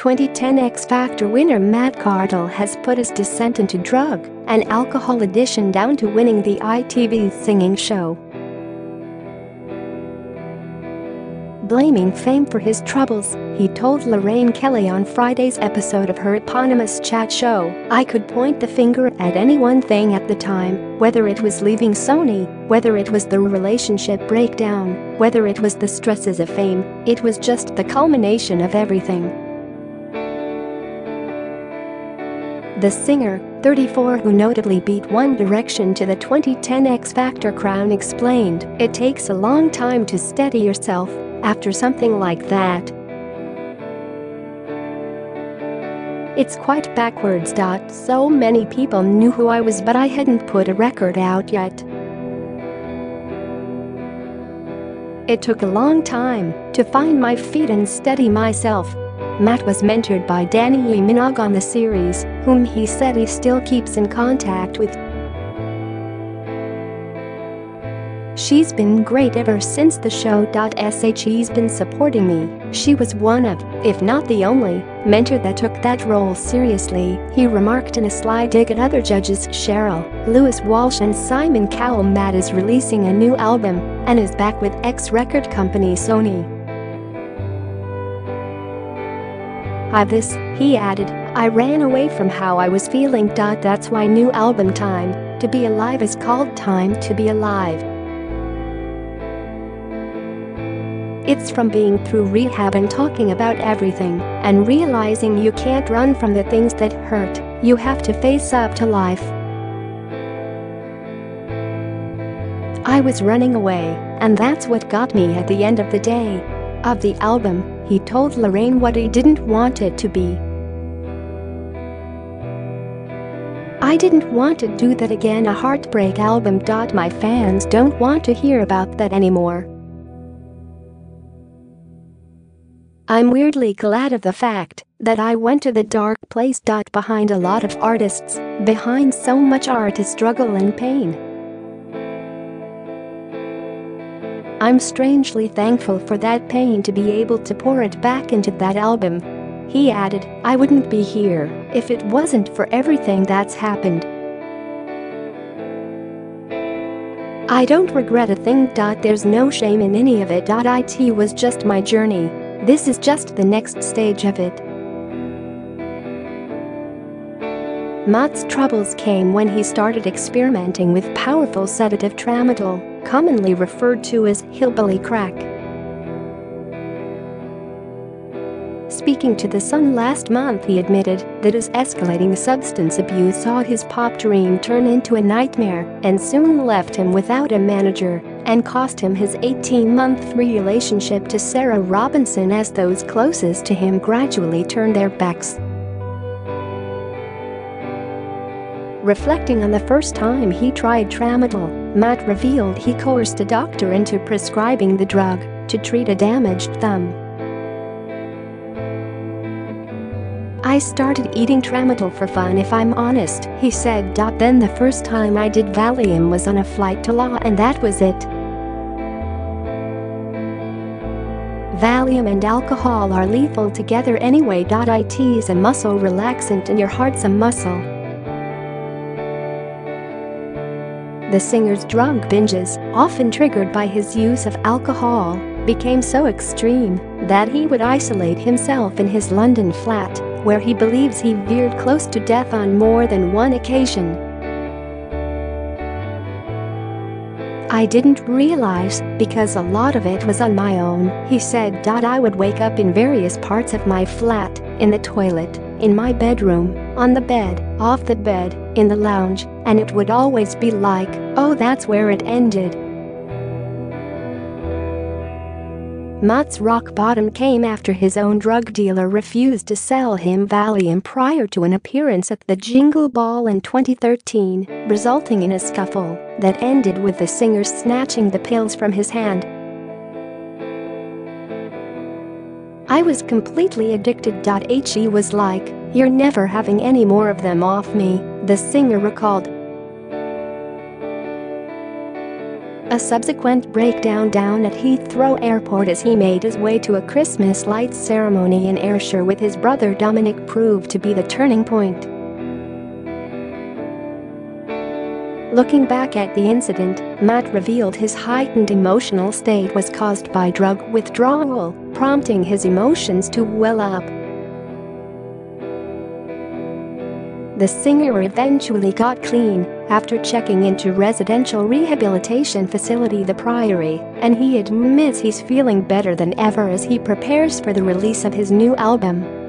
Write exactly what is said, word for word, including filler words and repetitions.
twenty ten X Factor winner Matt Cardle has put his descent into drug and alcohol addiction down to winning the I T V singing show. Blaming fame for his troubles, he told Lorraine Kelly on Friday's episode of her eponymous chat show, "I could point the finger at any one thing at the time, whether it was leaving Sony, whether it was the relationship breakdown, whether it was the stresses of fame, it was just the culmination of everything." The singer, thirty-four, who notably beat One Direction to the twenty ten X Factor crown, explained, "It takes a long time to steady yourself after something like that. It's quite backwards. So many people knew who I was, but I hadn't put a record out yet. It took a long time to find my feet and steady myself." Matt was mentored by Dannii Minogue on the series, whom he said he still keeps in contact with. "She's been great ever since the show. She's been supporting me. She was one of, if not the only, mentor that took that role seriously," he remarked in a sly dig at other judges Cheryl, Louis Walsh and Simon Cowell. Matt is releasing a new album and is back with X record company Sony. "I've this," he added, "I ran away from how I was feeling. That's why new album Time to Be Alive is called Time to Be Alive. It's from being through rehab and talking about everything and realizing you can't run from the things that hurt, you have to face up to life. I was running away, and that's what got me at the end of the day." Of the album, he told Lorraine what he didn't want it to be. "I didn't want to do that again, a heartbreak album. My fans don't want to hear about that anymore. I'm weirdly glad of the fact that I went to the dark place. Behind a lot of artists, behind so much art is struggle and pain. I'm strangely thankful for that pain to be able to pour it back into that album." He added, "I wouldn't be here if it wasn't for everything that's happened. I don't regret a thing. There's no shame in any of it. It was just my journey. This is just the next stage of it." Matt's troubles came when he started experimenting with powerful sedative Tramadol, commonly referred to as hillbilly crack. Speaking to The Sun last month, he admitted that his escalating substance abuse saw his pop dream turn into a nightmare and soon left him without a manager and cost him his eighteen-month relationship to Sarah Robinson as those closest to him gradually turned their backs. Reflecting on the first time he tried Tramadol, Matt revealed he coerced a doctor into prescribing the drug to treat a damaged thumb. "I started eating Tramadol for fun, if I'm honest," he said. "Then the first time I did Valium was on a flight to L A and that was it. Valium and alcohol are lethal together anyway. It's a muscle relaxant and your heart's a muscle." The singer's drug binges, often triggered by his use of alcohol, became so extreme that he would isolate himself in his London flat, where he believes he veered close to death on more than one occasion. "I didn't realize, because a lot of it was on my own," he said. "I would wake up in various parts of my flat, in the toilet, in my bedroom, on the bed, off the bed, in the lounge, and it would always be like, oh, that's where it ended." Matt's rock bottom came after his own drug dealer refused to sell him Valium prior to an appearance at the Jingle Ball in twenty thirteen, resulting in a scuffle that ended with the singer snatching the pills from his hand. "I was completely addicted. He was like, you're never having any more of them off me," the singer recalled. A subsequent breakdown down at Heathrow Airport as he made his way to a Christmas lights ceremony in Ayrshire with his brother Dominic proved to be the turning point. Looking back at the incident, Matt revealed his heightened emotional state was caused by drug withdrawal, prompting his emotions to well up. The singer eventually got clean after checking into residential rehabilitation facility The Priory, and he admits he's feeling better than ever as he prepares for the release of his new album.